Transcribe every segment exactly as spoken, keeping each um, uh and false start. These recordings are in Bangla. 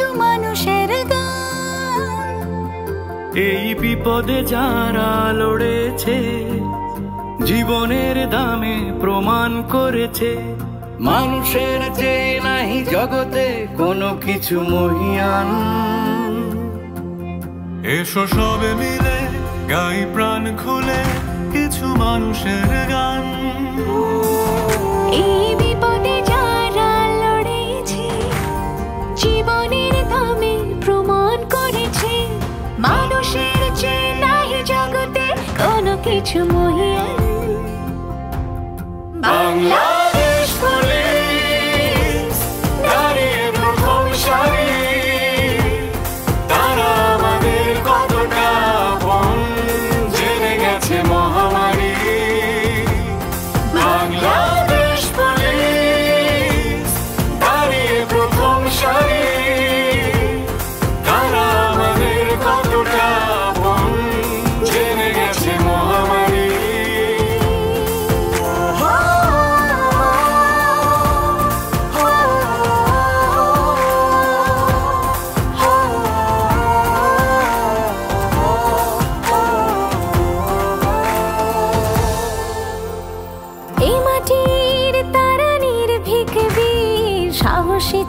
কিছু মানুষের গান। এই বিপদে যারা লড়েছে, জীবনের দামে প্রমাণ করেছে, মানুষের চেয়ে নাহি জগতে কোনো কিছু মহিয়ান। এসো সবে মিলে গাই প্রাণ খুলে কিছু মানুষের গান। এই বিপদে যারা লড়েছে, জীবনের দামে প্রমাণ করেছে, মানুষের চেয়ে নাহি জগতে কোনো কিছু মহিয়ান। বাংলা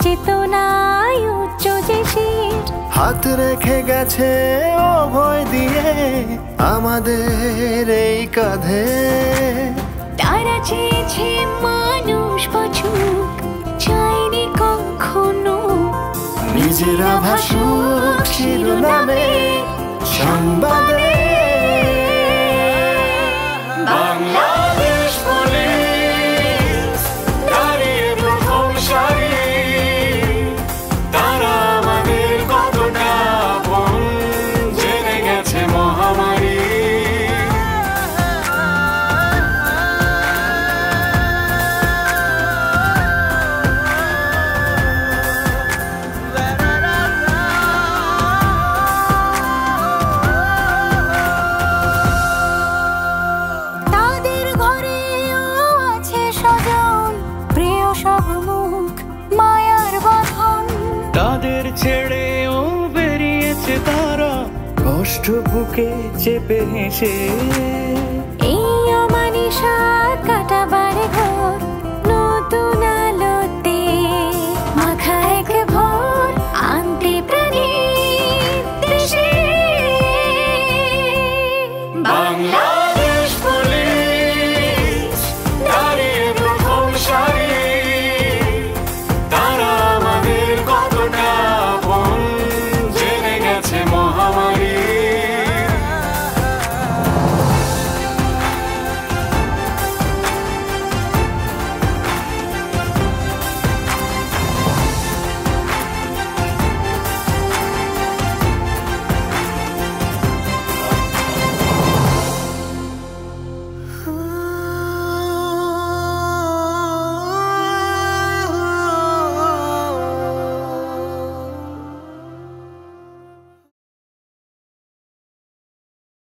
চেতনায় উচ্চ যে শির হাত রেখে গেছে অভয় দিয়ে আমাদের এই কাঁধে। তারা চেয়েছে মানুষ বাঁচুক, চাইনি কখনো নিজেরা ভাসুক শিরোনামে সংবাদে। তাদের ছেড়েও বেরিয়েছে তারা কষ্ট বুকে চেপে হেসে।